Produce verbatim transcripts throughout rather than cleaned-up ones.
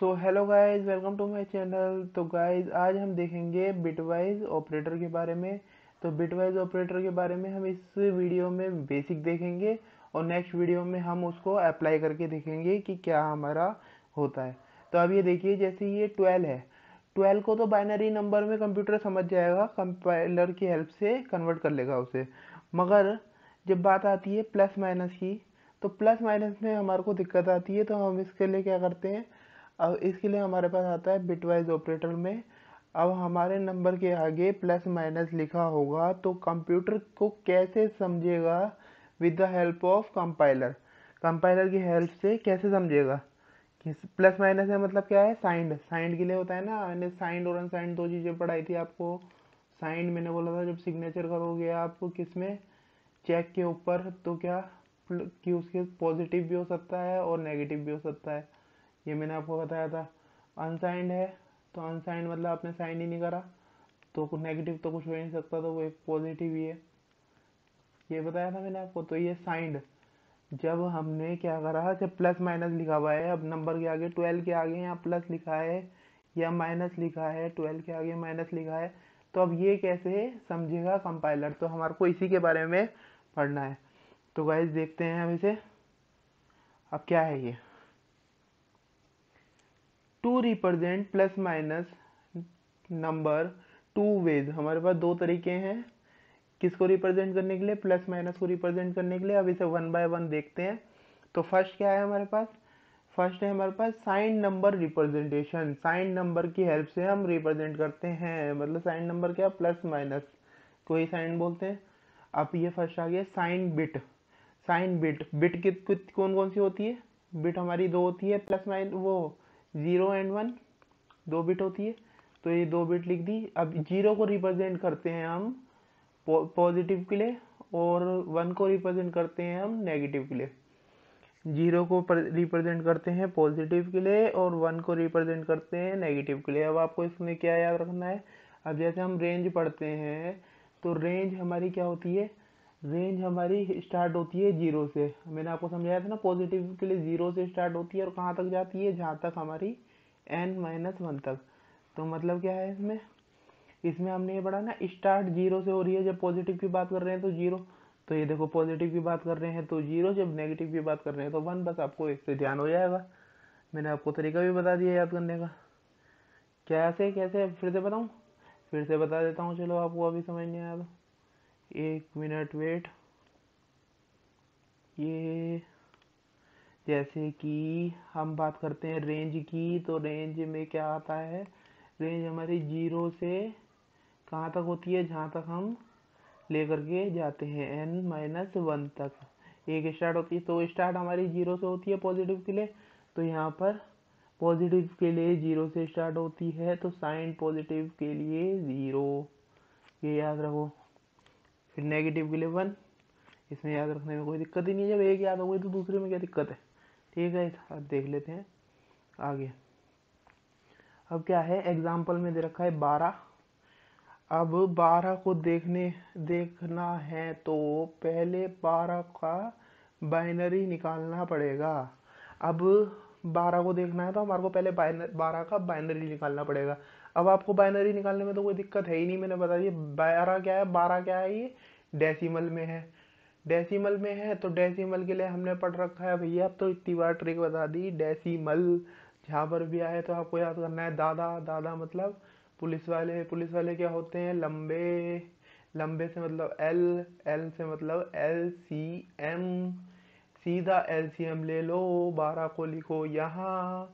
So hello guys, welcome to my channel. तो guys आज हम देखेंगे बिटवाइज ऑपरेटर के बारे में। तो बिटवाइज ऑपरेटर के बारे में हम इस वीडियो में बेसिक देखेंगे और नेक्स्ट वीडियो में हम उसको अप्लाई करके देखेंगे कि क्या हमारा होता है। तो अब ये देखिए, जैसे ये ट्वेल्व है, ट्वेल्व को तो बाइनरी नंबर में कंप्यूटर समझ जाएगा, कंपाइलर की हेल्प से कन्वर्ट कर लेगा उसे। मगर जब बात आती है प्लस माइनस की, तो प्लस माइनस में हमारे को दिक्कत आती है। तो हम इसके लिए क्या करते हैं, अब इसके लिए हमारे पास आता है बिटवाइज ऑपरेटर में। अब हमारे नंबर के आगे प्लस माइनस लिखा होगा, तो कंप्यूटर को कैसे समझेगा? With the help of compiler, compiler की हेल्प से कैसे समझेगा कि प्लस माइनस है, मतलब क्या है? साइंड, साइंड के लिए होता है ना। मैंने साइंड और अनसाइंड दो चीज़ें पढ़ाई थी आपको। साइंड मैंने बोला था जब सिग्नेचर करोगे आप किस में, चेक के ऊपर, तो क्या कि उसके पॉजिटिव भी हो सकता है और नेगेटिव भी हो सकता है, ये मैंने आपको बताया था। अनसाइंड है तो अनसाइंड मतलब आपने साइन ही नहीं करा, तो कुछ नेगेटिव तो कुछ हो नहीं सकता, तो वो एक पॉजिटिव ही है, ये बताया था मैंने आपको। तो ये साइंड, जब हमने क्या करा, जब प्लस माइनस लिखा हुआ है, अब नंबर के आगे ट्वेल्व के आगे यहाँ प्लस लिखा है या माइनस लिखा है, ट्वेल्व के आगे माइनस लिखा है, तो अब ये कैसे समझेगा कंपाइलर? तो हमारे को इसी के बारे में पढ़ना है। तो गाइस देखते हैं हम इसे। अब क्या है ये, to represent plus minus number two ways. हमारे पास दो तरीके हैं किसको रिप्रेजेंट करने के लिए, प्लस माइनस को रिप्रेजेंट करने के लिए। अब इसे वन बाय वन देखते हैं। तो फर्स्ट क्या है हमारे पास, फर्स्ट है हमारे पास sign number representation. Sign number की हेल्प से हम रिप्रेजेंट करते हैं, मतलब साइन नंबर क्या, प्लस माइनस को ही साइन बोलते हैं। अब ये फर्स्ट आ गया sign bit. Sign bit, bit कित कित कौन कौन सी होती है? बिट हमारी दो होती है, प्लस माइनस, वो जीरो एंड वन, दो बिट होती है। तो ये दो बिट लिख दी। अब जीरो को रिप्रेजेंट करते हैं हम पॉजिटिव के लिए और वन को रिप्रेजेंट करते हैं हम नेगेटिव के लिए। जीरो को रिप्रेजेंट करते हैं पॉजिटिव के लिए और वन को रिप्रेजेंट करते हैं नेगेटिव के लिए। अब आपको इसमें क्या याद रखना है, अब जैसे हम रेंज पढ़ते हैं, तो रेंज हमारी क्या होती है, रेंज हमारी स्टार्ट होती है जीरो से। मैंने आपको समझाया था ना, पॉजिटिव के लिए जीरो से स्टार्ट होती है और कहाँ तक जाती है, जहाँ तक हमारी एन माइनस वन तक। तो मतलब क्या है इसमें, इसमें हमने ये पढ़ा ना, स्टार्ट जीरो से हो रही है जब पॉजिटिव की बात कर रहे हैं तो जीरो, तो ये देखो पॉजिटिव की बात कर रहे हैं तो जीरो, जब नेगेटिव की बात कर रहे हैं तो वन। बस आपको इससे ध्यान हो जाएगा। मैंने आपको तरीका भी बता दिया याद करने का, कैसे कैसे फिर से बताऊँ, फिर से बता देता हूँ, चलो आपको अभी समझ नहीं आया तो एक मिनट वेट। ये जैसे कि हम बात करते हैं रेंज की, तो रेंज में क्या आता है, रेंज हमारी जीरो से कहाँ तक होती है, जहाँ तक हम लेकर के जाते हैं एन माइनस वन तक। एक स्टार्ट होती है, तो स्टार्ट हमारी जीरो से होती है पॉजिटिव के लिए, तो यहाँ पर पॉजिटिव के लिए जीरो से स्टार्ट होती है, तो साइन पॉजिटिव के लिए ज़ीरो, ये याद रखो। फिर नेगेटिव के लिए वन, इसमें याद रखने में कोई दिक्कत ही नहीं है, जब एक याद हो गई तो दूसरे में क्या दिक्कत है, ठीक है। अब देख लेते हैं आगे। अब क्या है, एग्जाम्पल में दे रखा है बारह। अब बारह को देखने देखना है तो पहले बारह का बाइनरी निकालना पड़ेगा। अब बारह को देखना है तो हमारे को पहले बारह का बाइनरी निकालना पड़ेगा। अब आपको बाइनरी निकालने में तो कोई दिक्कत है ही नहीं, मैंने बता दिया बारह क्या है। बारह क्या है, ये डेसिमल में है, डेसिमल में है तो डेसिमल के लिए हमने पढ़ रखा है भैया, अब तो इतनी बार ट्रिक बता दी। डेसिमल जहाँ पर भी आए तो आपको याद करना है दादा। दादा मतलब पुलिस वाले, पुलिस वाले क्या होते हैं, लंबे, लंबे से मतलब एल, एल से मतलब एल सी एम, सीधा एलसीएम ले लो, बारह को लिखो यहाँ।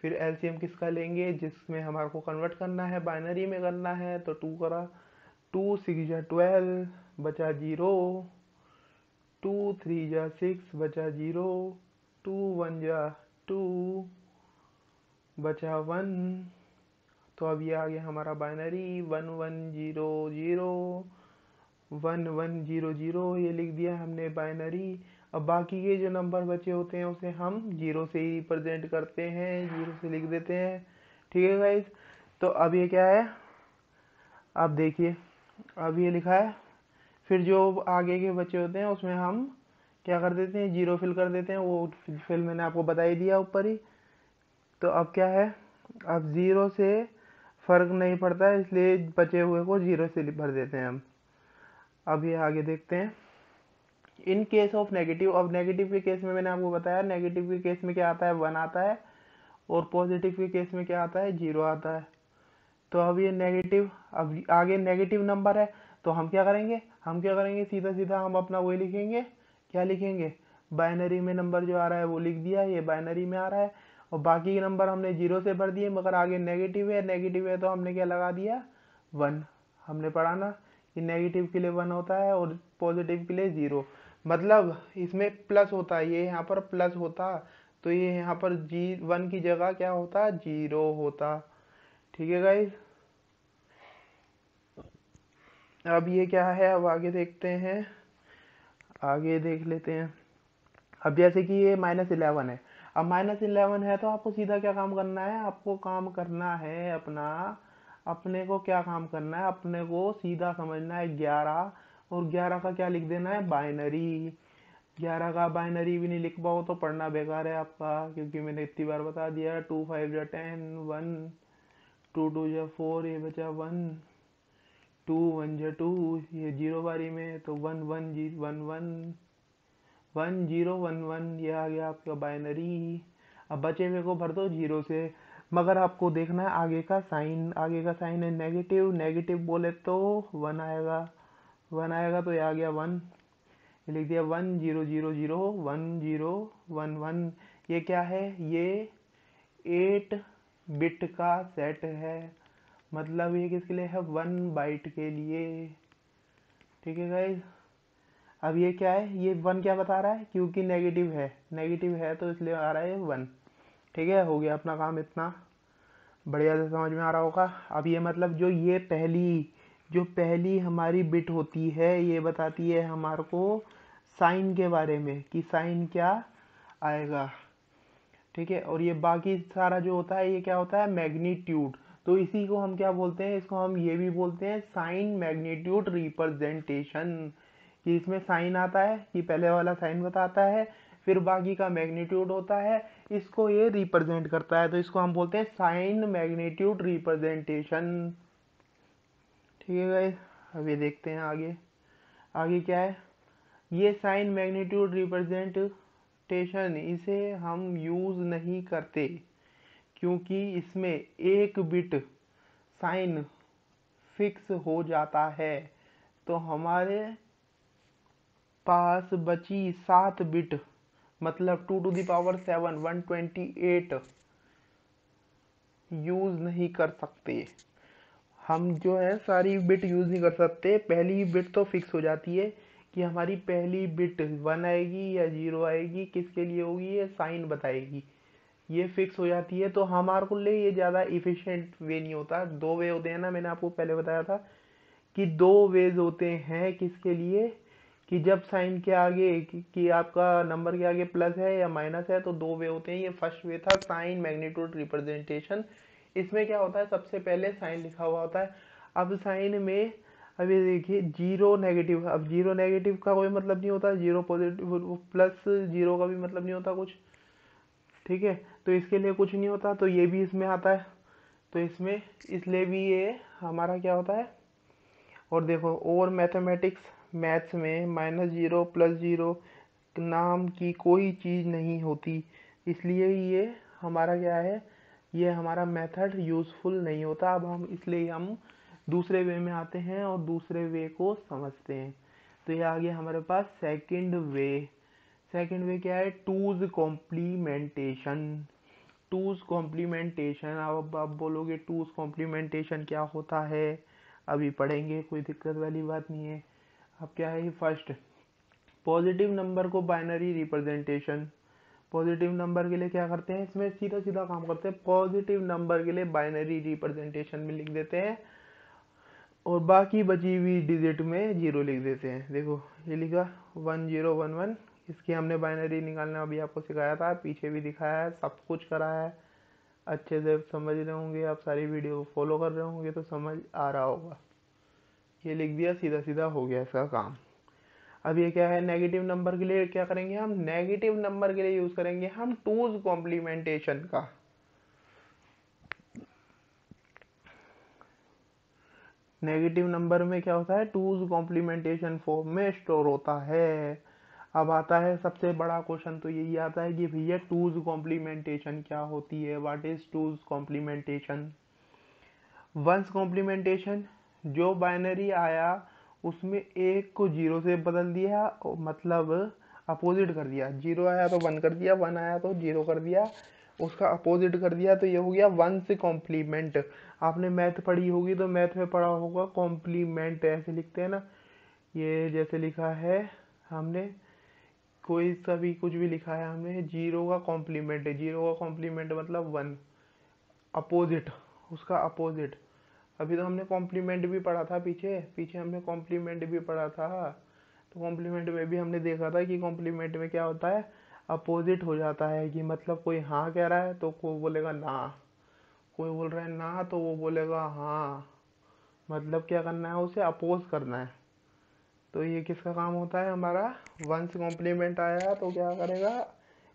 फिर एलसीएम किसका लेंगे, जिसमें हमारे को कन्वर्ट करना है, बाइनरी में करना है, तो टू करा, टू सिक्स जा ट्वेल्व बचा जीरो, टू थ्री जा सिक्स बचा जीरो, टू वन जा टू बचा वन। तो अब ये आ गया हमारा binary, one one zero zero, one one zero zero, ये लिख दिया हमने बाइनरी। अब बाकी के जो नंबर बचे होते हैं उसे हम जीरो से ही रिप्रेजेंट करते हैं, जीरो से लिख देते हैं, ठीक है गाइज। तो अब ये क्या है, आप देखिए, अब ये लिखा है। फिर जो आगे के बचे होते हैं उसमें हम क्या कर देते हैं, जीरो फिल कर देते हैं, वो फिल मैंने आपको बता ही दिया ऊपर ही। तो अब क्या है, अब ज़ीरो से फ़र्क नहीं पड़ता है, इसलिए बचे हुए को ज़ीरो से भर देते हैं हम। अब ये आगे देखते हैं, इन केस ऑफ नेगेटिव। अब नेगेटिव के केस में मैंने आपको बताया, नेगेटिव के केस में क्या आता है, वन आता है, और पॉजिटिव के केस में क्या आता है, जीरो आता है। तो अब ये नेगेटिव, अब आगे नेगेटिव नंबर है तो हम क्या करेंगे, हम क्या करेंगे सीधा सीधा हम अपना वही लिखेंगे, क्या लिखेंगे, बाइनरी में नंबर जो आ रहा है वो लिख दिया, ये बाइनरी में आ रहा है, और बाकी के नंबर हमने जीरो से भर दिए, मगर आगे नेगेटिव है, नेगेटिव है तो हमने क्या लगा दिया, वन। हमने पढ़ा ना कि नेगेटिव के लिए वन होता है और पॉजिटिव के लिए ज़ीरो, मतलब इसमें प्लस होता है, ये यहाँ पर प्लस होता तो ये यहाँ पर जी वन की जगह क्या होता, जीरो होता। ठीक है गाइस, अब ये क्या है, अब आगे देखते हैं, आगे देख लेते हैं। अब जैसे कि ये माइनस इलेवन है, अब माइनस इलेवन है तो आपको सीधा क्या काम करना है, आपको काम करना है अपना, अपने को क्या काम करना है, अपने को सीधा समझना है ग्यारह, और ग्यारह का क्या लिख देना है, बाइनरी। ग्यारह का बाइनरी भी नहीं लिख पाओ तो पढ़ना बेकार है आपका, क्योंकि मैंने इतनी बार बता दिया, टू फाइव या टेन, वन टू टू या फोर, ये बचा वन, टू वन या टू, ये जीरो बारी में तो वन वन जी one one one zero one one, यह आ गया आपका बाइनरी। अब बचे हुए को भर दो जीरो से, मगर आपको देखना है आगे का साइन, आगे का साइन है नेगेटिव, नेगेटिव बोले तो वन आएगा, वन आएगा तो यह आ गया वन, ये लिख दिया one zero zero zero one zero one one. ये क्या है, ये एट बिट का सेट है, मतलब ये किसके लिए है, वन बाइट के लिए। ठीक है गाइज, अब ये क्या है, ये वन क्या बता रहा है, क्योंकि नेगेटिव है, नेगेटिव है तो इसलिए आ रहा है वन। ठीक है, हो गया अपना काम, इतना बढ़िया से समझ में आ रहा होगा। अब ये मतलब जो ये पहली जो पहली हमारी बिट होती है, ये बताती है हमारे को साइन के बारे में कि साइन क्या आएगा। ठीक है, और ये बाकी सारा जो होता है ये क्या होता है, मैग्नीट्यूड। तो इसी को हम क्या बोलते हैं, इसको हम ये भी बोलते हैं साइन मैग्नीट्यूड रिप्रेजेंटेशन, कि इसमें साइन आता है कि पहले वाला साइन बताता है, फिर बाकी का मैग्नीट्यूड होता है, इसको ये रिप्रेजेंट करता है, तो इसको हम बोलते हैं साइन मैग्नीट्यूड रिप्रेजेंटेशन। ठीक है गाइस, अब ये देखते हैं आगे, आगे क्या है, ये साइन मैग्नीट्यूड रिप्रेजेंटेशन इसे हम यूज़ नहीं करते, क्योंकि इसमें एक बिट साइन फिक्स हो जाता है, तो हमारे पास बची सात बिट, मतलब two to the power seven one twenty eight use नहीं कर सकते हम, जो है सारी बिट यूज़ नहीं कर सकते। पहली बिट तो फिक्स हो जाती है कि हमारी पहली बिट वन आएगी या जीरो आएगी, किसके लिए होगी, ये साइन बताएगी, ये फिक्स हो जाती है, तो हमारे को ले ये ज़्यादा इफ़िशेंट वे नहीं होता। दो वे होते हैं ना, मैंने आपको पहले बताया था कि दो वेज होते हैं किसके लिए, कि जब साइन के आगे कि, कि आपका नंबर के आगे प्लस है या माइनस है, तो दो वे होते हैं। ये फर्स्ट वे था साइन मैग्नीट्यूड रिप्रेजेंटेशन, इसमें क्या होता है, सबसे पहले साइन लिखा हुआ होता है। अब साइन में, अब ये देखिए जीरो नेगेटिव, अब जीरो नेगेटिव का कोई मतलब नहीं होता, जीरो पॉजिटिव प्लस जीरो का भी मतलब नहीं होता कुछ। ठीक है, तो इसके लिए कुछ नहीं होता, तो ये भी इसमें आता है, तो इसमें इसलिए भी ये हमारा क्या होता है। और देखो, और मैथमेटिक्स, मैथ्स में माइनस जीरो प्लस जीरो नाम की कोई चीज़ नहीं होती, इसलिए ये हमारा क्या है, ये हमारा मेथड यूज़फुल नहीं होता। अब हम इसलिए हम दूसरे वे में आते हैं और दूसरे वे को समझते हैं। तो ये आ गया हमारे पास सेकंड वे। सेकंड वे क्या है, टूज कॉम्प्लीमेंटेशन। टूज कॉम्प्लीमेंटेशन, अब आप बोलोगे टूज कॉम्प्लीमेंटेशन क्या होता है, अभी पढ़ेंगे, कोई दिक्कत वाली बात नहीं है। अब क्या है, फर्स्ट पॉजिटिव नंबर को बाइनरी रिप्रेजेंटेशन, पॉजिटिव नंबर के लिए क्या करते हैं, इसमें सीधा सीधा काम करते हैं, पॉजिटिव नंबर के लिए बाइनरी रिप्रेजेंटेशन में लिख देते हैं और बाकी बची हुई डिजिट में जीरो लिख देते हैं। देखो ये लिखा वन जीरो वन वन, इसकी हमने बाइनरी निकालना अभी आपको सिखाया था, पीछे भी दिखाया है, सब कुछ कराया है, अच्छे से समझ रहे होंगे आप, सारी वीडियो फॉलो कर रहे होंगे तो समझ आ रहा होगा। ये लिख दिया, सीधा सीधा हो गया इसका काम। अब ये क्या है, नेगेटिव नंबर के लिए क्या करेंगे हम, नेगेटिव नंबर के लिए यूज़ करेंगे हम टूज कॉम्प्लीमेंटेशन का। नेगेटिव नंबर में क्या होता है, टूज कॉम्प्लीमेंटेशन फॉर्म में स्टोर होता है। अब आता है सबसे बड़ा क्वेश्चन तो यही आता है कि भैया टूज कॉम्प्लीमेंटेशन क्या होती है, what is two's complementation. Once complementation, जो बाइनरी आया उसमें एक को जीरो से बदल दिया, मतलब अपोजिट कर दिया। जीरो आया तो वन कर दिया, वन आया तो जीरो कर दिया, उसका अपोजिट कर दिया, तो ये हो गया वन से कॉम्प्लीमेंट। आपने मैथ पढ़ी होगी तो मैथ में पढ़ा होगा कॉम्प्लीमेंट ऐसे लिखते हैं ना, ये जैसे लिखा है हमने, कोई सा भी कुछ भी लिखा है हमने, जीरो का कॉम्प्लीमेंट, जीरो का कॉम्प्लीमेंट मतलब वन, अपोजिट उसका अपोजिट। अभी तो हमने कॉम्प्लीमेंट भी पढ़ा था पीछे पीछे हमने कॉम्प्लीमेंट भी पढ़ा था, तो कॉम्प्लीमेंट में भी हमने देखा था कि कॉम्प्लीमेंट में क्या होता है, अपोजिट हो जाता है। कि मतलब कोई हाँ कह रहा है तो कोई बोलेगा ना, कोई बोल रहा है ना तो वो बोलेगा हाँ, मतलब क्या करना है, उसे अपोज करना है। तो ये किसका काम होता है हमारा, वंस कॉम्प्लीमेंट आया तो क्या करेगा,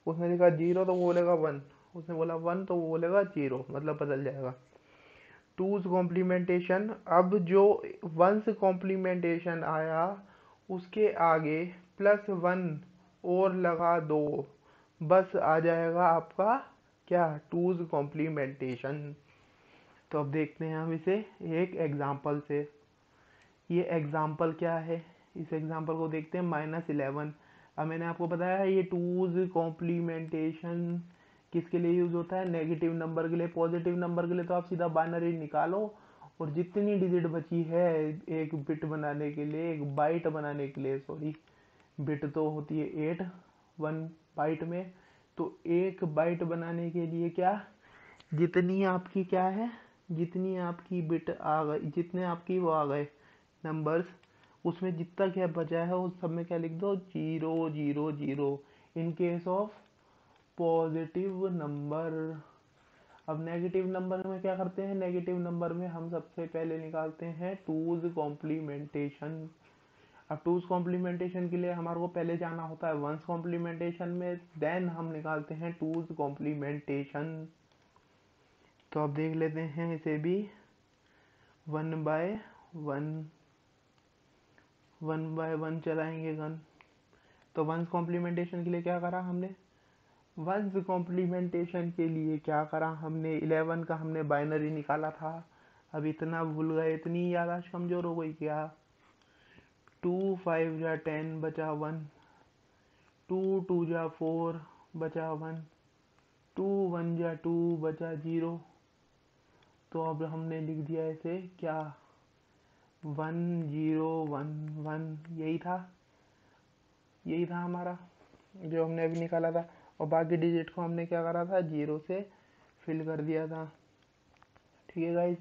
उसने लिखा जीरो तो वो बोलेगा वन, उसने बोला वन तो वो बोलेगा जीरो, मतलब बदल जाएगा। Two's complementation. अब जो वंस कॉम्प्लीमेंटेशन आया उसके आगे प्लस वन और लगा दो, बस आ जाएगा आपका क्या, टूज कॉम्प्लीमेंटेशन। तो अब देखते हैं हम इसे एक एग्जांपल से। ये एग्जांपल क्या है, इस एग्जांपल को देखते हैं। माइनस इलेवन, अब मैंने आपको बताया है ये टूज कॉम्प्लीमेंटेशन किसके लिए यूज होता है, नेगेटिव नंबर के लिए। पॉजिटिव नंबर के लिए तो आप सीधा बाइनरी निकालो और जितनी डिजिट बची है एक बिट बनाने के लिए, एक बाइट बनाने के लिए, सॉरी बिट तो होती है एट, वन बाइट में, तो एक बाइट बनाने के लिए क्या, जितनी आपकी क्या है, जितनी आपकी बिट आ गई, जितने आपकी वो आ गए नंबर्स, उसमें जितना क्या बचा है उस सब में क्या लिख दो, zero zero zero, in case of positive number. अब नेगेटिव नंबर में क्या करते हैं, नेगेटिव नंबर में हम सबसे पहले निकालते हैं टूज कॉम्प्लीमेंटेशन। अब टूज कॉम्प्लीमेंटेशन के लिए हमारे को पहले जाना होता है वंस कॉम्प्लीमेंटेशन में, देन हम निकालते हैं टूज कॉम्प्लीमेंटेशन। तो अब देख लेते हैं इसे भी, one by one, one by one चलाएंगे गन। तो वंस कॉम्प्लीमेंटेशन के लिए क्या करा हमने, वंस कॉम्प्लीमेंटेशन के लिए क्या करा हमने, इलेवन का हमने बाइनरी निकाला था। अब इतना भूल गए, इतनी याददाश्त कमज़ोर हो गई क्या, टू फाइव जा टेन बचा वन, टू टू जा फोर बचा वन, टू वन जा टू बचा ज़ीरो। तो अब हमने लिख दिया इसे क्या, वन ज़ीरो वन वन, यही था यही था हमारा जो हमने अभी निकाला था, और बाकी डिजिट को हमने क्या करा था, जीरो से फिल कर दिया था। ठीक है गाइज,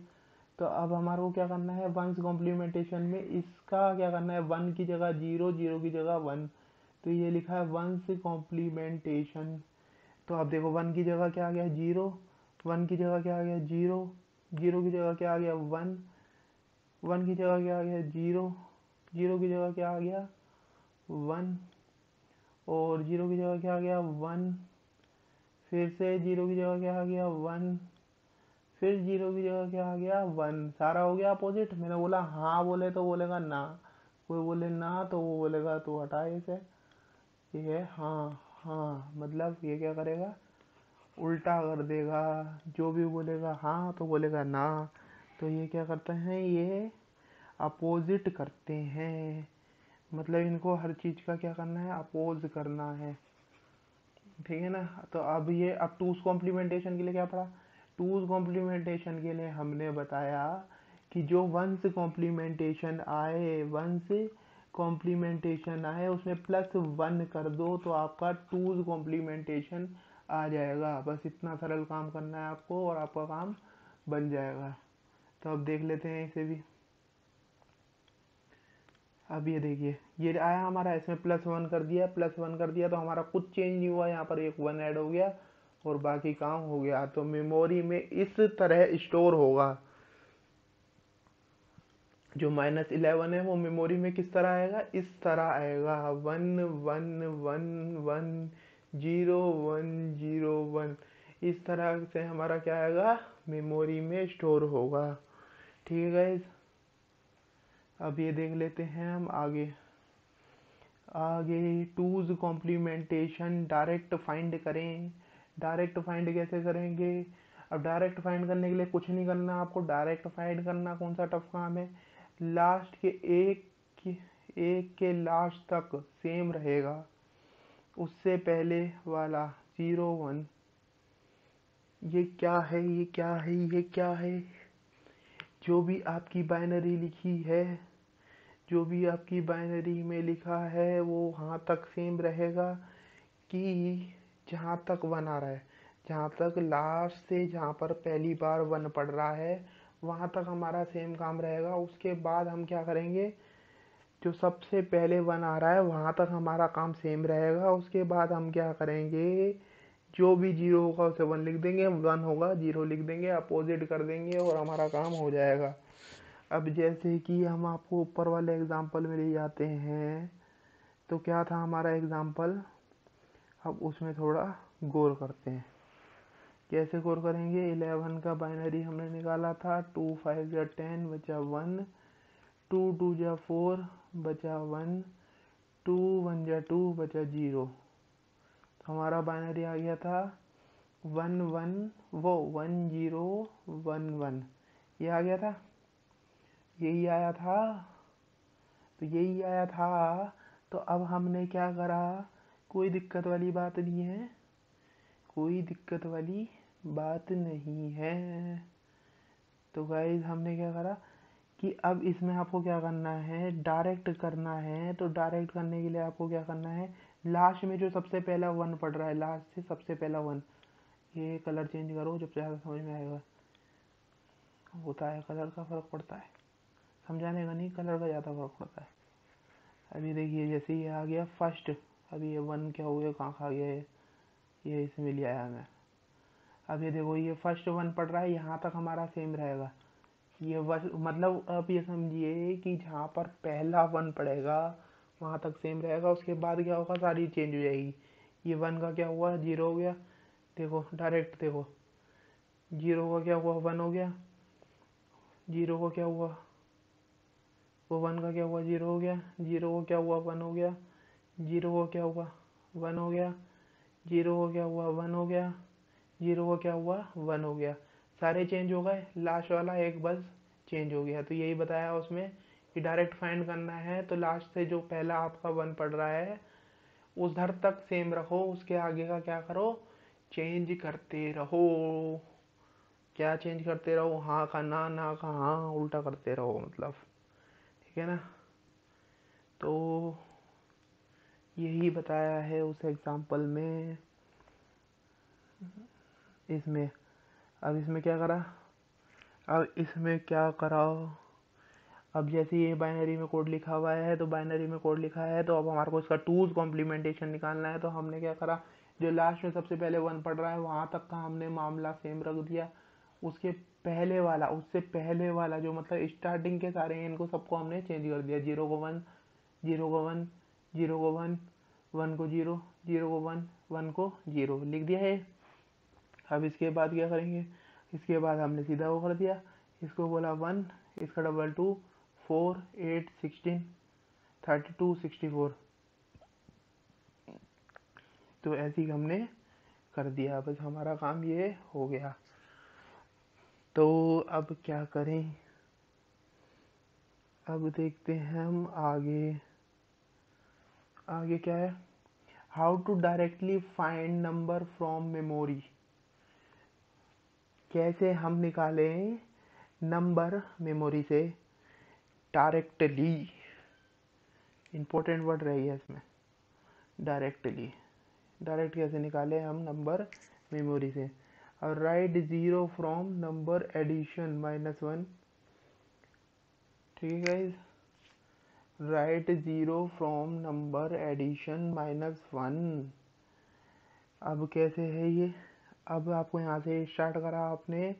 तो अब हमारे को क्या करना है, वंस कॉम्प्लीमेंटेशन में इसका क्या करना है, वन की जगह जीरो, जीरो की जगह वन, तो ये लिखा है वंस कॉम्प्लीमेंटेशन। तो आप देखो वन की जगह क्या आ गया, जीरो, वन की जगह क्या आ गया, जीरो, जीरो की जगह क्या आ गया, वन, वन की जगह क्या आ गया, जीरो, जीरो की जगह क्या आ गया, वन, और जीरो की जगह क्या आ गया, वन, फिर से जीरो की जगह क्या आ गया, वन, फिर जीरो की जगह क्या आ गया, वन। सारा हो गया अपोजिट। मैंने बोला हाँ बोले तो बोलेगा ना, कोई बोले ना तो वो बोलेगा तो हटाए इसे, ठीक है, हाँ हाँ, मतलब ये क्या करेगा, उल्टा कर देगा, जो भी बोलेगा हाँ तो बोलेगा ना। तो ये क्या करते हैं, ये अपोजिट करते हैं, मतलब इनको हर चीज़ का क्या करना है, अपोज करना है, ठीक है ना। तो अब ये, अब टूज कॉम्प्लीमेंटेशन के लिए क्या पड़ा, टूज कॉम्प्लीमेंटेशन के लिए हमने बताया कि जो वंस कॉम्प्लीमेंटेशन आए, वंस कॉम्प्लीमेंटेशन आए उसमें प्लस वन कर दो तो आपका टूज कॉम्प्लीमेंटेशन आ जाएगा। बस इतना सरल काम करना है आपको और आपका काम बन जाएगा। तो अब देख लेते हैं इसे भी। अब ये देखिए, ये आया हमारा, इसमें प्लस वन कर दिया, प्लस वन कर दिया तो हमारा कुछ चेंज नहीं हुआ, यहाँ पर एक वन ऐड हो गया और बाकी काम हो गया। तो मेमोरी में इस तरह स्टोर होगा, जो माइनस इलेवन है वो मेमोरी में किस तरह आएगा, इस तरह आएगा, one one one one zero one zero one, इस तरह से हमारा क्या आएगा, मेमोरी में स्टोर होगा। ठीक है गाइस, अब ये देख लेते हैं हम आगे आगे टूज कॉम्प्लीमेंटेशन डायरेक्ट फाइंड करें। डायरेक्ट फाइंड कैसे करेंगे? अब डायरेक्ट फाइंड करने के लिए कुछ नहीं करना, आपको डायरेक्ट फाइंड करना कौन सा टफ काम है, लास्ट के एक एक के लास्ट तक सेम रहेगा, उससे पहले वाला ज़ीरो वन। ये क्या है, ये क्या है, ये क्या है? जो भी आपकी बाइनरी लिखी है, जो भी आपकी बाइनरी में लिखा है वो वहाँ तक सेम रहेगा कि जहाँ तक वन आ रहा है, जहाँ तक लास्ट से जहाँ पर पहली बार वन पड़ रहा है वहाँ तक हमारा सेम काम रहेगा। उसके बाद हम क्या करेंगे, जो सबसे पहले वन आ रहा है वहाँ तक हमारा काम सेम रहेगा। उसके बाद हम क्या करेंगे, जो भी जीरो होगा उसे वन लिख देंगे, वन होगा जीरो लिख देंगे, अपोजिट कर देंगे और हमारा काम हो जाएगा। अब जैसे कि हम आपको ऊपर वाले एग्जांपल में ले जाते हैं तो क्या था हमारा एग्जांपल, अब उसमें थोड़ा गौर करते हैं। कैसे गौर करेंगे, इलेवन का बाइनरी हमने निकाला था, टू फाइव या टेन बचा वन, टू टू या फोर बचा वन, टू वन या टू बचा जीरो। हमारा बाइनरी आ गया था वन वन वो वन जीरो वन वन, ये आ गया था, यही आया था, तो यही आया था। तो अब हमने क्या करा, कोई दिक्कत वाली बात नहीं है, कोई दिक्कत वाली बात नहीं है। तो गाइस हमने क्या करा कि अब इसमें आपको क्या करना है, डायरेक्ट करना है। तो डायरेक्ट करने के लिए आपको क्या करना है, लास्ट में जो सबसे पहला वन पड़ रहा है, लास्ट से सबसे पहला वन, ये कलर चेंज करो जब ज़्यादा समझ में आएगा, होता है कलर का फ़र्क पड़ता है, समझाने का नहीं, कलर का ज़्यादा फ़र्क पड़ता है। अभी देखिए जैसे ये आ गया फर्स्ट, अभी ये वन क्या हो गया, कहाँ खा गया ये, ये इसमें ले आया मैं। अब ये देखो ये फर्स्ट वन पड़ रहा है, यहाँ तक हमारा सेम रहेगा, ये वन मतलब अब ये समझिए कि जहाँ पर पहला वन पड़ेगा वहाँ तक सेम रहेगा। उसके बाद क्या होगा, सारी चेंज हो जाएगी। ये वन का क्या हुआ, जीरो हो गया, देखो डायरेक्ट देखो, जीरो का क्या हुआ वन हो गया, जीरो का क्या हुआ वो वन का क्या हुआ जीरो हो गया, जीरो का क्या हुआ वन हो गया, जीरो का क्या हुआ वन हो गया, जीरो का क्या हुआ वन हो गया, जीरो का क्या हुआ वन हो गया, सारे चेंज हो गए, लास्ट वाला एक बस चेंज हो गया। तो यही बताया उसमें कि डायरेक्ट फाइंड करना है, तो लास्ट से जो पहला आपका वन पड़ रहा है उधर तक सेम रखो, उसके आगे का क्या करो, चेंज करते रहो। क्या चेंज करते रहो, हाँ का ना, ना का हाँ, उल्टा करते रहो मतलब, ठीक है ना। तो यही बताया है उस एग्जांपल में। इसमें अब इसमें क्या करा, अब इसमें क्या कराओ, अब जैसे ये बाइनरी में कोड लिखा हुआ है, तो बाइनरी में कोड लिखा है, तो अब हमारे को इसका टूज कॉम्प्लीमेंटेशन निकालना है। तो हमने क्या करा, जो लास्ट में सबसे पहले वन पड़ रहा है वहाँ तक का हमने मामला सेम रख दिया, उसके पहले वाला, उससे पहले वाला जो मतलब स्टार्टिंग के सारे हैं इनको सबको हमने चेंज कर दिया, जीरो को वन, जीरो को वन, जीरो को वन, वन को जीरो, जीरो को वन, वन को जीरो लिख दिया है। अब इसके बाद क्या करेंगे, इसके बाद हमने सीधा वो कर दिया, इसको बोला वन, इसका double two, four, eight, sixteen, thirty two, sixty four. तो ऐसे ही हमने कर दिया, बस हमारा काम ये हो गया। तो अब क्या करें, अब देखते हैं हम आगे, आगे क्या है, how to directly find number from memory. कैसे हम निकालें नंबर मेमोरी से डायरेक्टली, इम्पोर्टेंट वर्ड रही है इसमें, डायरेक्टली, डायरेक्ट कैसे निकालें हम नंबर मेमोरी से। और right zero from number addition minus one, ठीक है guys, right zero from number addition minus one. अब कैसे है ये, अब आपको यहाँ से स्टार्ट करा आपने,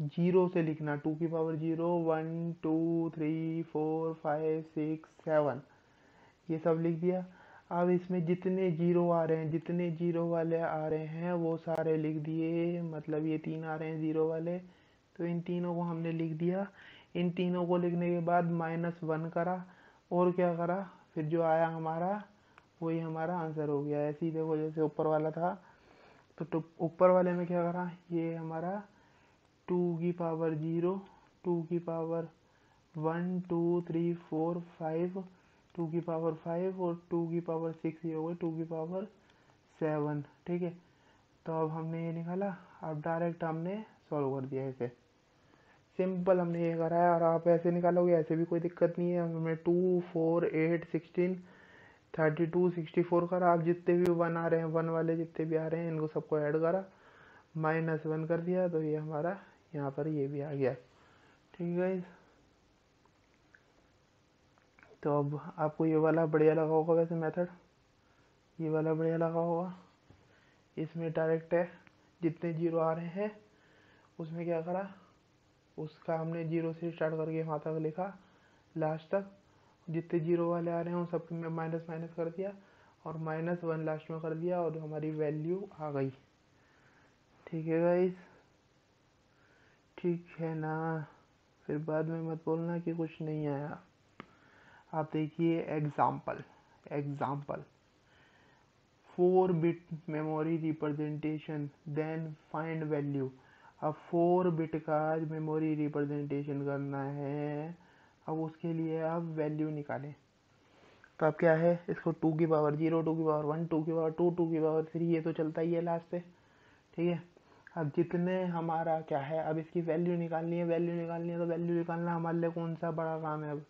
जीरो से लिखना, टू की power zero, one, two, three, four, five, six, seven, ये सब लिख दिया। अब इसमें जितने जीरो आ रहे हैं, जितने जीरो वाले आ रहे हैं वो सारे लिख दिए, मतलब ये तीन आ रहे हैं जीरो वाले तो इन तीनों को हमने लिख दिया। इन तीनों को लिखने के बाद माइनस वन करा और क्या करा, फिर जो आया हमारा वही हमारा आंसर हो गया। ऐसे ही देखो जैसे ऊपर वाला था तो ऊपर वाले में क्या करा, ये हमारा टू की पावर जीरो, टू की power one, two, three, four, five, two की पावर फाइव और टू की पावर सिक्स, ये हो गई टू की पावर सेवन। ठीक है, तो अब हमने ये निकाला, अब डायरेक्ट हमने सॉल्व कर दिया। इसे सिंपल हमने ये कराया और आप ऐसे निकालोगे, ऐसे भी कोई दिक्कत नहीं है। हमने two, four, eight, sixteen, thirty two, sixty four करा। आप जितने भी वन आ रहे हैं, वन वाले जितने भी आ रहे हैं, इनको सबको ऐड करा, माइनस वन कर दिया, तो ये हमारा यहाँ पर ये भी आ गया। ठीक है, तो अब आपको ये वाला बढ़िया लगा होगा, वैसे मेथड ये वाला बढ़िया लगा होगा। इसमें डायरेक्ट है, जितने जीरो आ रहे हैं उसमें क्या करा, उसका हमने जीरो से स्टार्ट करके यहाँ तक लिखा लास्ट तक, जितने जीरो वाले आ रहे हैं उन सब में माइनस माइनस कर दिया और माइनस वन लास्ट में कर दिया और हमारी वैल्यू आ गई। ठीक है गाइस, ठीक है ना, फिर बाद में मत बोलना कि कुछ नहीं आया। आप देखिए example, example four bit memory representation then find value. अब फोर बिट का मेमोरी रिप्रेजेंटेशन करना है, अब उसके लिए आप वैल्यू निकालें। तो अब क्या है, इसको टू की पावर जीरो, टू की पावर वन, टू की पावर टू, टू की पावर थ्री, ये तो चलता ही है लास्ट पे। ठीक है, अब जितने हमारा क्या है, अब इसकी वैल्यू निकालनी है, वैल्यू निकालनी है तो वैल्यू निकालना हमारे लिए कौन सा बड़ा काम है। अब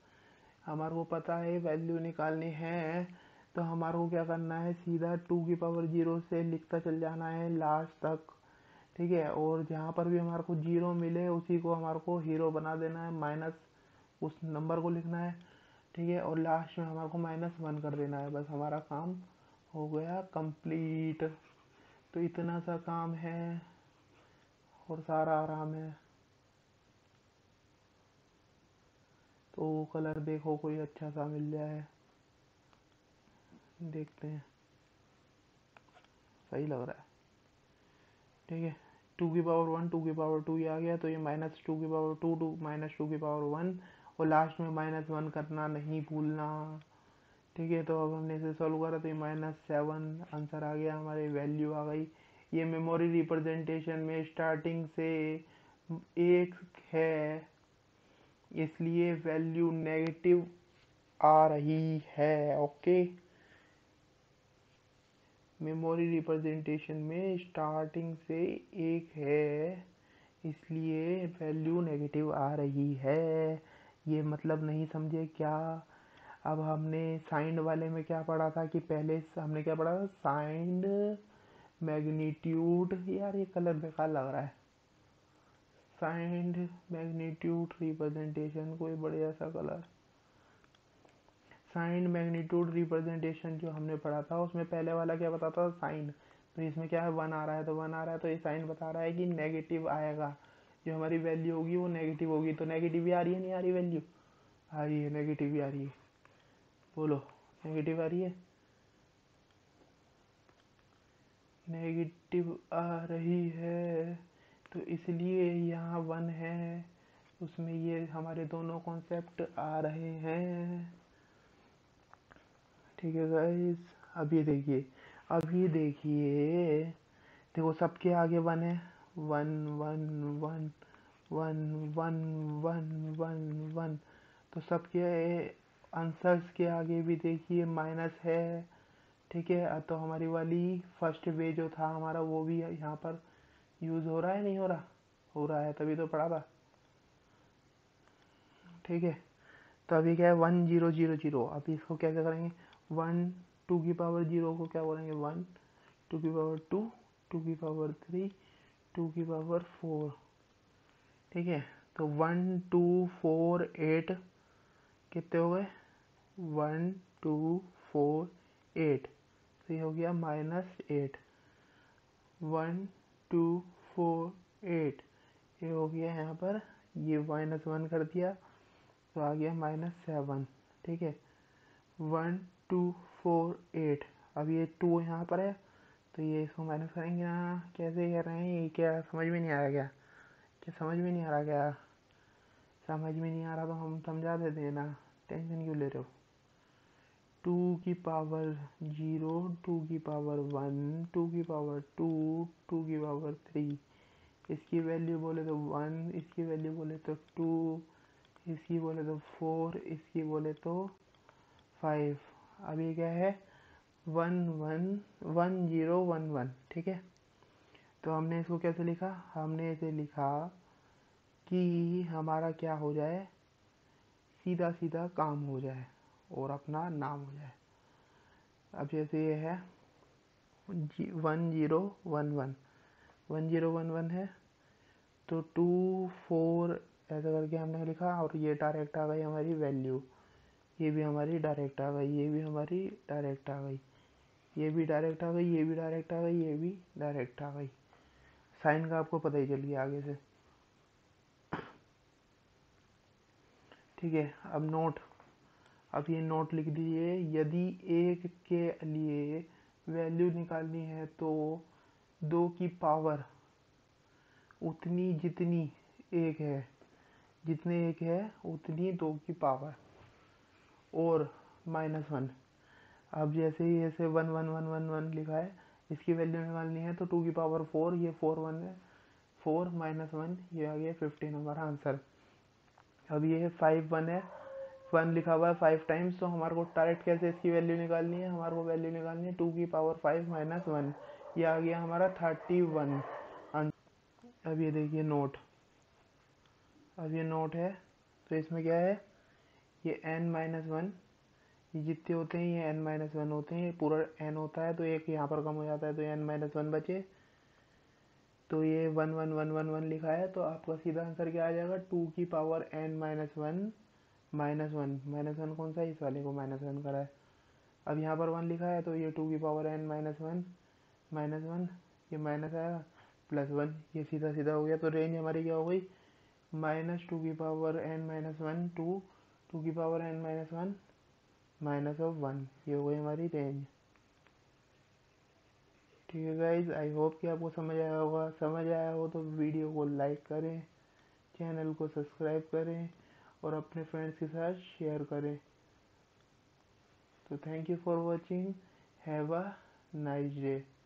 हमारे को पता है वैल्यू निकालनी है, तो हमारे को क्या करना है, सीधा टू की पावर जीरो से लिखता चल जाना है लास्ट तक। ठीक है, और जहाँ पर भी हमारे को जीरो मिले उसी को हमारे को हीरो बना देना है, माइनस उस नंबर को लिखना है। ठीक है, और लास्ट में हमारे को माइनस वन कर देना है, बस हमारा काम हो गया कंप्लीट। तो इतना सा काम है और सारा आराम है। तो कलर देखो कोई अच्छा सा मिल जाए, देखते हैं, सही लग रहा है। ठीक है, टू की पावर वन, टू की पावर टू, ये आ गया, तो ये माइनस टू की power two, two minus two की पावर वन और लास्ट में माइनस वन करना नहीं भूलना। ठीक है, तो अब हमने इसे सॉल्व करा, तो ये माइनस सेवन आंसर आ गया, हमारी वैल्यू आ गई। ये मेमोरी रिप्रेजेंटेशन में स्टार्टिंग से एक है इसलिए वैल्यू नेगेटिव आ रही है। ओके, मेमोरी रिप्रेजेंटेशन में स्टार्टिंग से एक है इसलिए वैल्यू नेगेटिव आ रही है। ये मतलब नहीं समझे क्या। अब हमने साइंड वाले में क्या पढ़ा था कि पहले हमने क्या पढ़ा था, साइंड, मैग्नीट्यूड, यार ये कलर बेकार लग रहा है, साइंड, मैग्नीट्यूड रिप्रेजेंटेशन, कोई बढ़िया सा कलर, साइंड मैग्नीट्यूड रिप्रेजेंटेशन जो हमने पढ़ा था उसमें पहले वाला क्या बताता था, साइन, तो इसमें क्या है वन आ रहा है तो वन आ रहा है, तो ये साइन बता रहा है कि नेगेटिव आएगा, जो हमारी वैल्यू होगी वो नेगेटिव होगी। तो नेगेटिव भी आ रही है, नहीं आ रही, वैल्यू आ रही है, नेगेटिव भी आ रही है, बोलो नेगेटिव आ रही है, नेगेटिव आ रही है, तो इसलिए यहाँ वन है, उसमें ये हमारे दोनों कॉन्सेप्ट आ रहे हैं। ठीक है गाइस, अब ये देखिए, अब ये देखिए, देखो सबके आगे वन है, one one one one one one one one, तो सबके आंसर्स के आगे भी देखिए माइनस है। ठीक है, तो हमारी वाली फर्स्ट वे जो था हमारा वो भी यहाँ पर यूज हो रहा है, नहीं हो रहा, हो रहा है, तभी तो पढ़ा था। ठीक है, तो अभी क्या है वन जीरो जीरो जीरो, अभी इसको कैसे करेंगे, वन टू की पावर जीरो को क्या बोलेंगे, वन, टू की पावर टू, टू की पावर थ्री, टू की पावर फोर। ठीक है, तो वन टू फोर एट कितने हो गए, वन टू फोर एट, तो ये हो गया minus eight, one two four eight, ये हो गया यहाँ पर, ये माइनस वन कर दिया तो आ गया माइनस सेवन। ठीक है, वन टू फोर एट, अब ये टू यहाँ पर है तो ये इसको माइनस करेंगे ना, कैसे कर रहे हैं, ये क्या समझ में नहीं आ रहा, क्या क्या समझ में नहीं आ रहा, क्या समझ में नहीं आ रहा तो हम समझा देते हैं ना, टेंशन क्यों ले रहे हो। टू की पावर जीरो, टू की पावर वन, टू की पावर टू, टू की पावर थ्री, इसकी वैल्यू बोले तो वन, इसकी वैल्यू बोले तो टू, इसकी बोले तो फोर, इसकी बोले तो फाइव। अब ये क्या है, one one one zero one one, ठीक है। तो हमने इसको कैसे लिखा, हमने इसे लिखा कि हमारा क्या हो जाए, सीधा सीधा काम हो जाए और अपना नाम हो जाए। अब जैसे ये है जी, one zero one one, one zero one one है तो टू फोर ऐसा करके हमने लिखा और ये डायरेक्ट आ गई हमारी वैल्यू, ये भी हमारी डायरेक्ट आ गई, ये भी हमारी डायरेक्ट आ गई, ये भी डायरेक्ट आ गई, ये भी डायरेक्ट आ गई, ये भी डायरेक्ट आ गई। साइन का आपको पता ही चल गया आगे से, ठीक है। अब नोट, अब ये नोट लिख दीजिए, यदि एक के लिए वैल्यू निकालनी है तो दो की पावर उतनी जितनी एक है, जितने एक है उतनी दो की पावर और माइनस वन। अब जैसे ही ऐसे one one one one one लिखा है, इसकी वैल्यू निकालनी है तो टू की पावर फोर, ये फोर वन है, फोर माइनस वन, ये आ गया फिफ्टीन हमारा आंसर। अब ये है फाइव वन है, वन लिखा हुआ है फाइव टाइम्स, तो हमारे को डायरेक्ट कैसे इसकी वैल्यू निकालनी है, हमारे को वैल्यू निकालनी है टू की पावर फाइव माइनस वन, ये आ गया हमारा थर्टी वन। अब ये देखिए नोट, अब ये नोट है तो इसमें क्या है, ये एन माइनस वन, ये जितने होते हैं ये एन माइनस वन होते हैं, ये पूरा एन होता है तो एक यहाँ पर कम हो जाता है तो एन माइनस वन बचे, तो ये one one one one one लिखा है तो आपका सीधा आंसर क्या आ जाएगा, टू की power N minus one minus one, minus one कौन सा है, इस वाले को माइनस वन करा है। अब यहाँ पर वन लिखा है तो ये टू की power N minus one minus one, ये माइनस आएगा प्लस वन, ये सीधा सीधा हो गया। तो रेंज हमारी क्या हो गई, माइनस टू की power N minus one two, two की power N minus one minus of one, ये हो गई हमारी रेंज, ठीक है गाइज। आई होप कि आपको समझ आया होगा, समझ आया हो तो वीडियो को लाइक करें, चैनल को सब्सक्राइब करें और अपने फ्रेंड्स के साथ शेयर करें। तो thank you for watching, have a nice day.